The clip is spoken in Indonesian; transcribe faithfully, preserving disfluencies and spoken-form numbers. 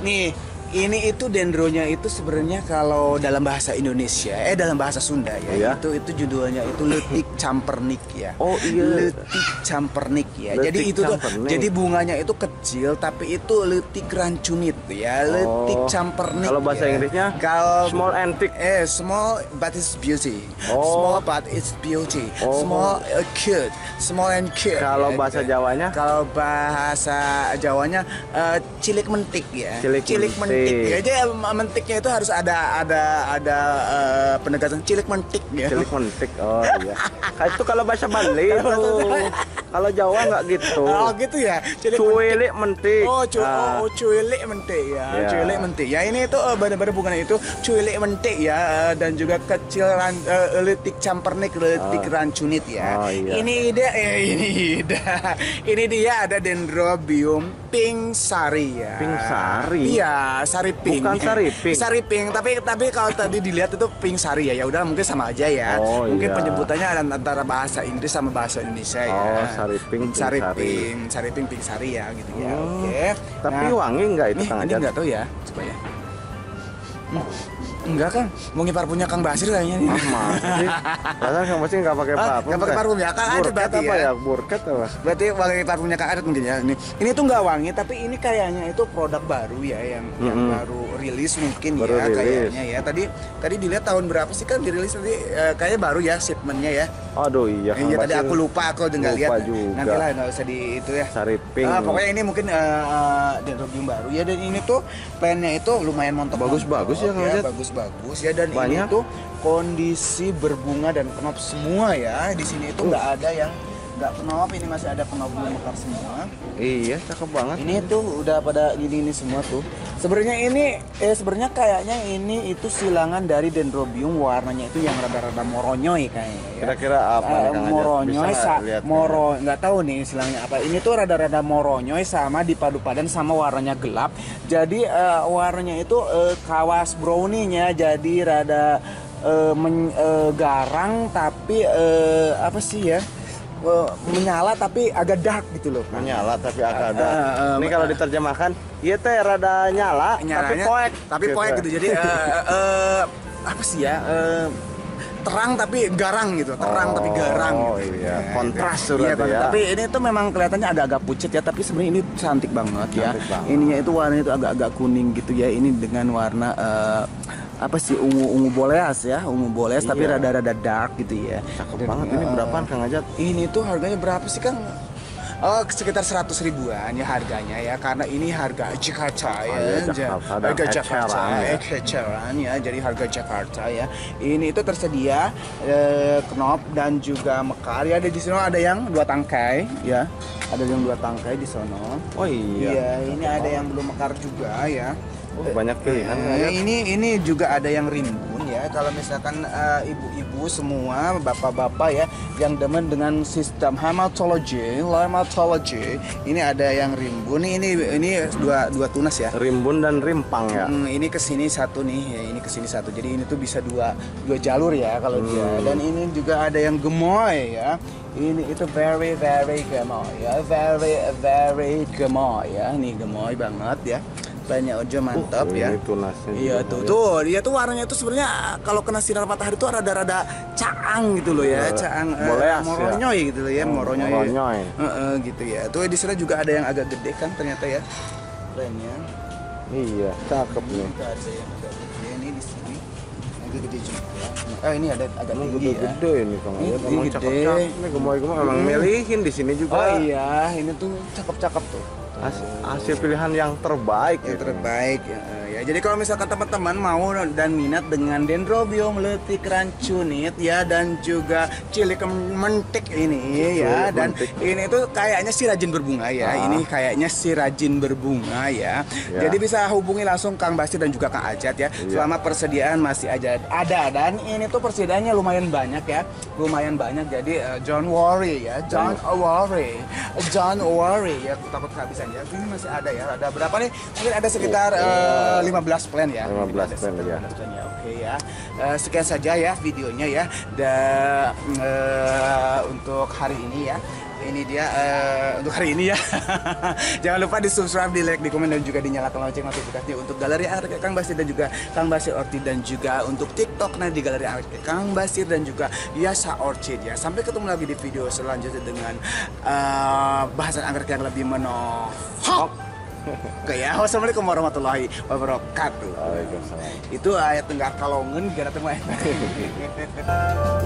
Nih, ini itu dendronya itu sebenarnya kalau dalam bahasa Indonesia, eh dalam bahasa Sunda ya, oh, ya? itu itu judulnya itu letik campernik ya. Oh iya. Letik campernik ya. Letik jadi itu tuh, jadi bunganya itu kecil tapi itu letik rancunit ya, letik oh, campernik. Kalau bahasa ya. Inggrisnya kalau small antique. Eh small but it's beauty. Oh. Small but it's beauty. Oh. Small uh, cute. Small and cute. Kalau ya, bahasa ya. Jawanya? Kalau bahasa Jawanya uh, cilik mentik ya. Cilik, cilik mentik. mentik. Ya, jadi mentiknya itu harus ada ada ada uh, penegasan cilik mentik ya. Cilik mentik. Oh iya. Itu kalau bahasa Bali. Kalau Jawa nggak gitu. Oh gitu ya. Cilik mentik. mentik. Oh, cu ah. oh cuilik mentik ya. ya. Cuilik mentik. Ya ini itu uh, benar-benar bukan itu cuilik mentik ya, dan juga kecil ran, uh, letik campernik, letik oh. rancunit ya. Oh, iya. Ini ide eh, ini ide. Ini dia ada Dendrobium Pink Sari ya. Pink Sari. Iya. Sari pink. Bukan sari pink. Sari pink, tapi tapi kalau tadi dilihat itu pink sari ya. Ya udah mungkin sama aja ya. Oh, mungkin iya. penyebutannya antara bahasa Inggris sama bahasa Indonesia ya. Oh, sari pink. Sari pink, sari pink, pink sari ya gitu ya. Oh, oke. Okay. Tapi nah, wangi enggak itu Kang Ajat? Enggak tahu ya. Coba ya. Enggak kan? Mau ngipar punya Kang Basyir kayaknya nih. Mama. Padahal Kang Basyir enggak pakai parfum. Enggak pakai parfum ya. Kang Ajat berarti apa ya? Burket apa? Berarti wangi parfumnya Kang Ajat mungkin ya. Ini ini tuh enggak wangi, tapi ini kayaknya itu produk baru ya yang mm-hmm. yang baru rilis mungkin baru ya rilis. kayaknya ya. Tadi tadi dilihat tahun berapa sih kan dirilis tadi eh, kayaknya baru ya shipmentnya ya. Aduh iya. Iya tadi aku lupa aku enggak lihat. Nanti lah enggak usah di itu ya. Sari pink. Ah, pokoknya ini mungkin eh dendrobium baru ya, dan ini tuh pennya itu lumayan montok. Bagus-bagus ya Kang Ajat. Bagus. bagus ya dan Banyak. ini tuh kondisi berbunga dan knop semua ya di sini itu nggak uh. ada yang nggak knop, ini masih ada knop belum mekar semua. Iya cakep banget ini ya. Tuh udah pada gini ini semua tuh sebenarnya ini eh sebenarnya kayaknya ini itu silangan dari dendrobium, warnanya itu yang rada-rada moronyoy kayaknya ya. Kira-kira apa uh, yang moronyoy moro nggak tahu nih silangnya apa, ini tuh rada-rada moronyoy sama dipadu padan sama warnanya gelap, jadi uh, warnanya itu uh, kawas browninya jadi rada uh, men, uh, garang tapi uh, apa sih ya menyala tapi agak dark gitu loh. Menyala tapi agak dark. Uh, uh, Ini kalau diterjemahkan, iya teh rada nyala nyalanya, tapi poek. Tapi gitu. poek gitu. Jadi uh, uh, apa sih ya? Uh, terang tapi garang gitu, terang oh, tapi garang gitu. Oh iya, kontras gitu. Iya, ya. Tapi ini tuh memang kelihatannya agak-agak pucet ya, tapi sebenarnya ini cantik banget cantik ya. Banget. Ininya itu warnanya itu agak-agak kuning gitu ya. Ini dengan warna uh, apa sih ungu-ungu boleas ya, ungu boleas iya. tapi rada-rada dark gitu ya. Cakep Dan, banget. Ini berapaan Kang Ajat? Ini tuh harganya berapa sih Kang? Oh, sekitar seratus ribuan ya harganya ya, karena ini harga Jakarta ya, ja harga Jakarta, eceran ya, jadi harga Jakarta ya. Ini itu tersedia eh, knop dan juga mekar ya. Ada di sini ada yang dua tangkai ya, ada yang dua tangkai di sono. Oh iya. Iya, ini ada yang belum mekar juga ya. Oh, banyak pilihan. Eh, ini ini juga ada yang rimbun ya. Kalau misalkan ibu-ibu uh, semua, bapak-bapak ya, yang demen dengan sistem hematologi, hematologi, ini ada yang rimbun. Ini ini ini dua dua tunas ya. Rimbun dan rimpang ya. Hmm, ini kesini satu nih, ya, ini kesini satu. Jadi ini tuh bisa dua dua jalur ya kalau hmm. dia. Dan ini juga ada yang gemoy ya. Ini itu very very gemoy ya, very very gemoy ya. Ini gemoy banget ya. Banyak ojo mantap uh, ya. Iya tuh tuh dia tuh warnanya tuh sebenarnya kalau kena sinar matahari tuh rada-rada caang gitu loh ya, caang uh, moronyoy ya. gitu loh ya, moronyoy. moronyoy. Uh, uh, gitu ya. Tuh di sana juga ada yang agak gede kan ternyata ya. Kerennya. Iya, cakep nih. Ini ada yang agak gede ini di sini. Agak gede juga. Oh, ini ada agak ini tinggi gede, ya. Gede ini Kang. Ini memang cakep-cakep. Ini gemoy-gemoy memang hmm. milihin di sini juga. Oh iya, ini tuh cakep-cakep tuh. Hasil pilihan yang terbaik yang gitu. terbaik ya, ya. Jadi kalau misalkan teman-teman mau dan minat dengan dendrobium letik rancunit ya dan juga cilik mentik ini Cicu, ya dan mentik. ini tuh kayaknya si rajin berbunga ya. Ah. Ini kayaknya si rajin berbunga ya. ya. Jadi bisa hubungi langsung Kang Basyir dan juga Kang Ajat ya. ya. Selama persediaan masih aja ada, dan ini tuh persediaannya lumayan banyak ya. Lumayan banyak. Jadi uh, don't worry ya. Don't worry. Don't worry ya. Takut kehabisan. Ya, ini masih ada ya, ada berapa nih? Mungkin ada sekitar oh, uh, lima belas plan ya. lima belas plan ya. ya. Oke ya. Uh, sekian saja ya videonya ya. Da, uh, untuk hari ini ya. Ini dia uh, untuk hari ini ya. Jangan lupa di subscribe, di like, di komen, dan juga dinyalakan lonceng notifikasinya untuk Galeri Anggrek Kang Basyir dan juga Kang Basyir Orchid, dan juga untuk TikTok nah di Galeri Anggrek Kang Basyir dan juga Yasa Orchid ya. Sampai ketemu lagi di video selanjutnya dengan uh, bahasan anggrek yang lebih menohok. Oke ya, wassalamualaikum warahmatullahi wabarakatuh. Waalaikumsalam. Itu ayat tengah kalongan gara-gara ayat.